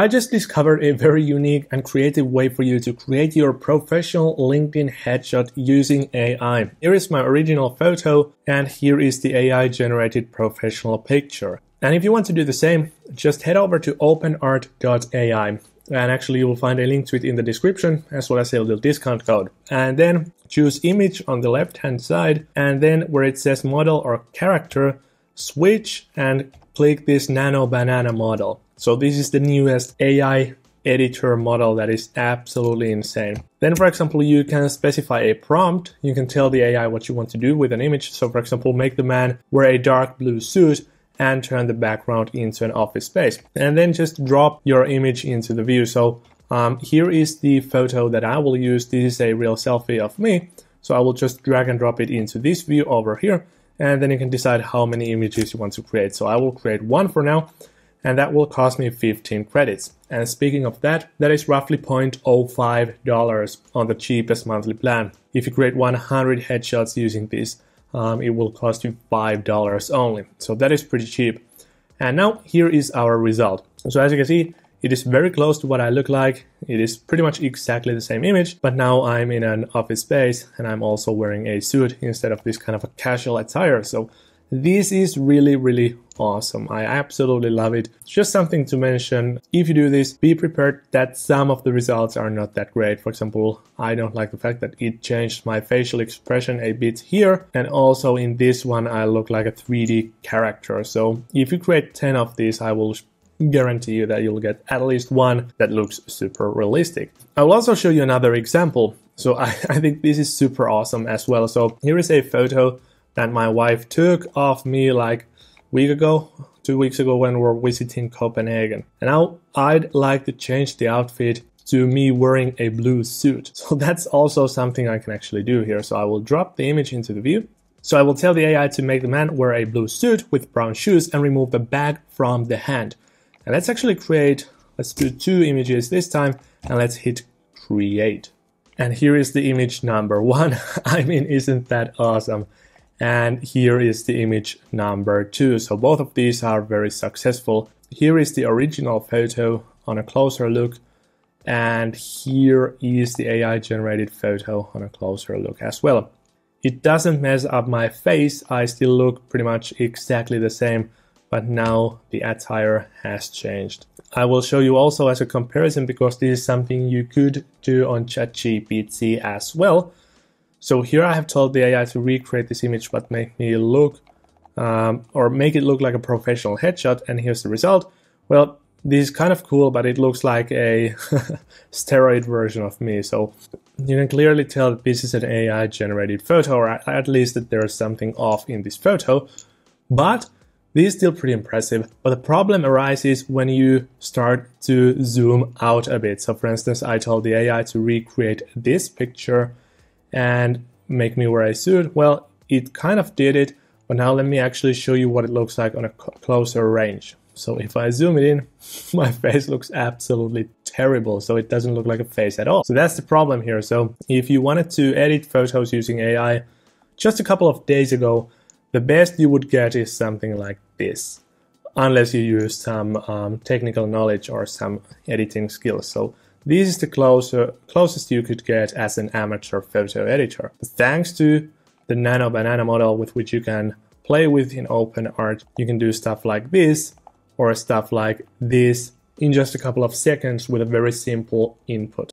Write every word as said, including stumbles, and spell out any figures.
I just discovered a very unique and creative way for you to create your professional LinkedIn headshot using A I. Here is my original photo, and here is the A I-generated professional picture. And if you want to do the same, just head over to openart dot A I, and actually you will find a link to it in the description, as well as a little discount code. And then choose image on the left-hand side, and then where it says model or character, switch and click this Nano Banana model. So this is the newest A I editor model that is absolutely insane. Then, for example, you can specify a prompt. You can tell the A I what you want to do with an image. So, for example, make the man wear a dark blue suit and turn the background into an office space. And then just drop your image into the view. So um, here is the photo that I will use. This is a real selfie of me. So I will just drag and drop it into this view over here. And then you can decide how many images you want to create. So I will create one for now, and that will cost me fifteen credits. And speaking of that, that is roughly zero point zero five dollars on the cheapest monthly plan. If you create one hundred headshots using this, um, it will cost you five dollars only. So that is pretty cheap. And now here is our result. So as you can see, it is very close to what I look like. It is pretty much exactly the same image, but now I'm in an office space and I'm also wearing a suit instead of this kind of a casual attire. So this is really, really awesome. I absolutely love it. Just something to mention. If you do this, be prepared that some of the results are not that great. For example, I don't like the fact that it changed my facial expression a bit here. And also in this one, I look like a three D character. So if you create ten of these, I will guarantee you that you'll get at least one that looks super realistic. I will also show you another example. So I, I think this is super awesome as well. So here is a photo that my wife took of me like a week ago, two weeks ago when we were visiting Copenhagen. And now I'd like to change the outfit to me wearing a blue suit. So that's also something I can actually do here. So I will drop the image into the view. So I will tell the A I to make the man wear a blue suit with brown shoes and remove the bag from the hand. And let's actually create, let's do two images this time, and let's hit create. And here is the image number one. I mean, isn't that awesome? And here is the image number two. So both of these are very successful. Here is the original photo on a closer look. And here is the A I-generated photo on a closer look as well. It doesn't mess up my face. I still look pretty much exactly the same. But now the attire has changed. I will show you also as a comparison, because this is something you could do on ChatGPT as well. So here I have told the A I to recreate this image, but make me look um, or make it look like a professional headshot. And here's the result. Well, this is kind of cool, but it looks like a steroid version of me. So you can clearly tell that this is an A I-generated photo, or at least that there is something off in this photo. But this is still pretty impressive, but the problem arises when you start to zoom out a bit. So for instance, I told the A I to recreate this picture and make me wear a suit. Well, it kind of did it, but now let me actually show you what it looks like on a closer range. So if I zoom it in, my face looks absolutely terrible. So it doesn't look like a face at all. So that's the problem here. So if you wanted to edit photos using A I just a couple of days ago, the best you would get is something like this, unless you use some um, technical knowledge or some editing skills. So this is the closer, closest you could get as an amateur photo editor. But thanks to the Nano Banana model, with which you can play with in OpenArt, you can do stuff like this or stuff like this in just a couple of seconds with a very simple input.